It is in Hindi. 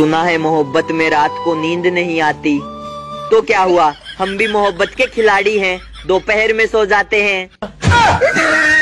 सुना है मोहब्बत में रात को नींद नहीं आती, तो क्या हुआ, हम भी मोहब्बत के खिलाड़ी हैं, दोपहर में सो जाते हैं।